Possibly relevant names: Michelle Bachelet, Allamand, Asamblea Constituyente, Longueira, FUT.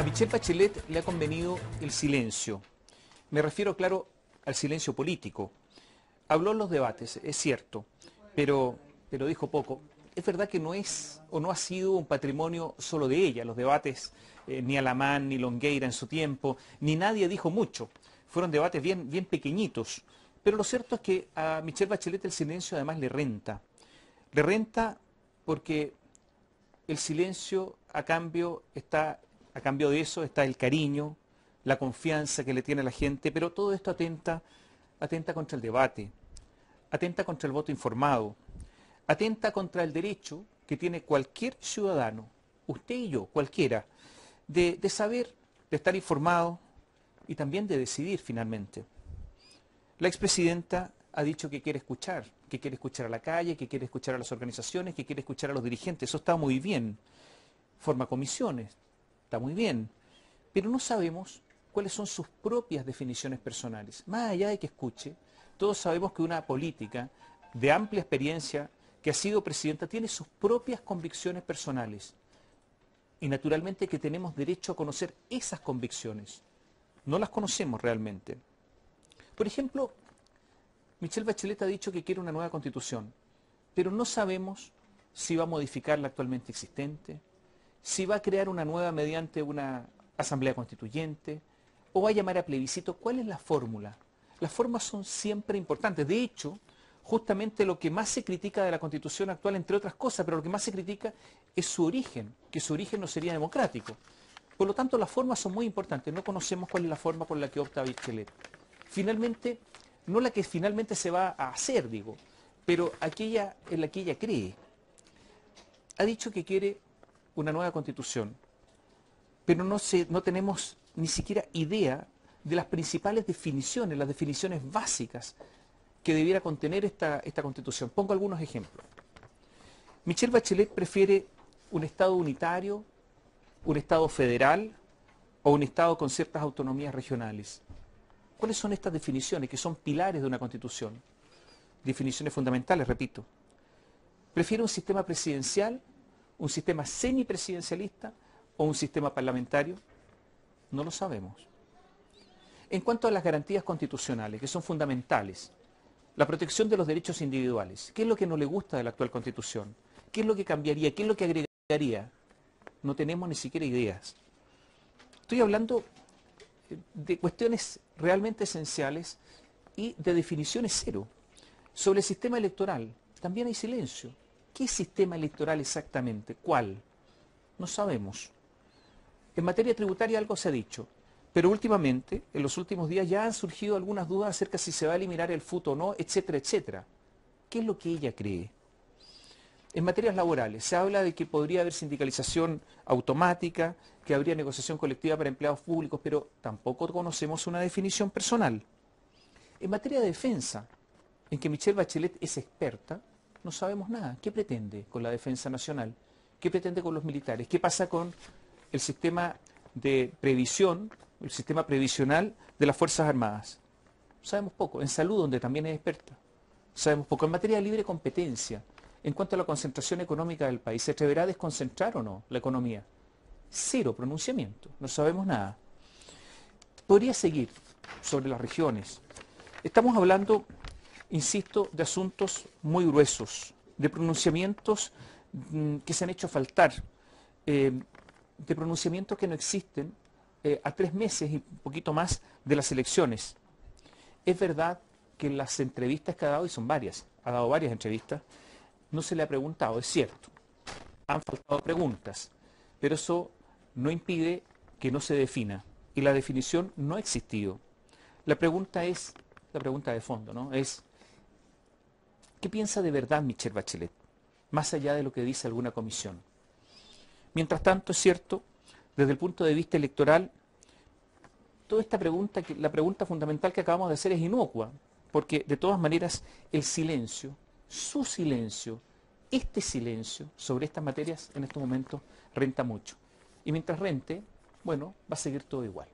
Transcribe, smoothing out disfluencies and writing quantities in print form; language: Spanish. A Michelle Bachelet le ha convenido el silencio. Me refiero, claro, al silencio político. Habló en los debates, es cierto, pero dijo poco. Es verdad que no es o no ha sido un patrimonio solo de ella. Los debates, ni Allamand, ni Longueira en su tiempo, ni nadie dijo mucho. Fueron debates bien pequeñitos. Pero lo cierto es que a Michelle Bachelet el silencio además le renta. Le renta porque el silencio a cambio de eso está el cariño, la confianza que le tiene la gente, pero todo esto atenta contra el debate, atenta contra el voto informado, atenta contra el derecho que tiene cualquier ciudadano, usted y yo, cualquiera, de saber, de estar informado y también de decidir finalmente. La expresidenta ha dicho que quiere escuchar a la calle, que quiere escuchar a las organizaciones, que quiere escuchar a los dirigentes. Eso está muy bien. Forma comisiones, está muy bien. Pero no sabemos cuáles son sus propias definiciones personales. Más allá de que escuche, todos sabemos que una política de amplia experiencia que ha sido presidenta tiene sus propias convicciones personales. Y naturalmente que tenemos derecho a conocer esas convicciones. No las conocemos realmente. Por ejemplo, Michelle Bachelet ha dicho que quiere una nueva constitución, pero no sabemos si va a modificar la actualmente existente, si va a crear una nueva mediante una asamblea constituyente, o va a llamar a plebiscito. ¿Cuál es la fórmula? Las formas son siempre importantes. De hecho, justamente lo que más se critica de la constitución actual, entre otras cosas, pero lo que más se critica es su origen, que su origen no sería democrático. Por lo tanto, las formas son muy importantes. No conocemos cuál es la forma por la que opta Bachelet. Finalmente, no la que finalmente se va a hacer, digo, pero aquella en la que ella cree. Ha dicho que quiere una nueva constitución, pero no tenemos ni siquiera idea de las principales definiciones, las definiciones básicas que debiera contener esta constitución. Pongo algunos ejemplos. Michelle Bachelet prefiere un Estado unitario, un Estado federal o un Estado con ciertas autonomías regionales. ¿Cuáles son estas definiciones que son pilares de una constitución? Definiciones fundamentales, repito. ¿Prefiere un sistema presidencial, un sistema semipresidencialista o un sistema parlamentario? No lo sabemos. En cuanto a las garantías constitucionales, que son fundamentales, la protección de los derechos individuales, ¿qué es lo que no le gusta de la actual constitución? ¿Qué es lo que cambiaría? ¿Qué es lo que agregaría? No tenemos ni siquiera ideas. Estoy hablando de cuestiones realmente esenciales y de definiciones cero. Sobre el sistema electoral, también hay silencio. ¿Qué sistema electoral exactamente? ¿Cuál? No sabemos. En materia tributaria algo se ha dicho, pero últimamente, en los últimos días, ya han surgido algunas dudas acerca de si se va a eliminar el FUT o no, etcétera, etcétera. ¿Qué es lo que ella cree? En materias laborales, se habla de que podría haber sindicalización automática, que habría negociación colectiva para empleados públicos, pero tampoco conocemos una definición personal. En materia de defensa, en que Michelle Bachelet es experta, no sabemos nada. ¿Qué pretende con la defensa nacional? ¿Qué pretende con los militares? ¿Qué pasa con el sistema de previsión, el sistema previsional de las Fuerzas Armadas? Sabemos poco. En salud, donde también es experta, sabemos poco. En materia de libre competencia, en cuanto a la concentración económica del país, ¿se atreverá a desconcentrar o no la economía? Cero pronunciamiento, no sabemos nada. Podría seguir sobre las regiones. Estamos hablando, insisto, de asuntos muy gruesos, de pronunciamientos que se han hecho faltar, de pronunciamientos que no existen a 3 meses y un poquito más de las elecciones. Es verdad que en las entrevistas que ha dado, y son varias, ha dado varias entrevistas, no se le ha preguntado, es cierto, han faltado preguntas, pero eso no impide que no se defina, y la definición no ha existido. La pregunta es, la pregunta de fondo, ¿no? Es, ¿qué piensa de verdad Michelle Bachelet, más allá de lo que dice alguna comisión? Mientras tanto, es cierto, desde el punto de vista electoral, toda esta pregunta, la pregunta fundamental que acabamos de hacer es inocua, porque de todas maneras el silencio, su silencio, este silencio sobre estas materias en estos momentos renta mucho. Y mientras rente, bueno, va a seguir todo igual.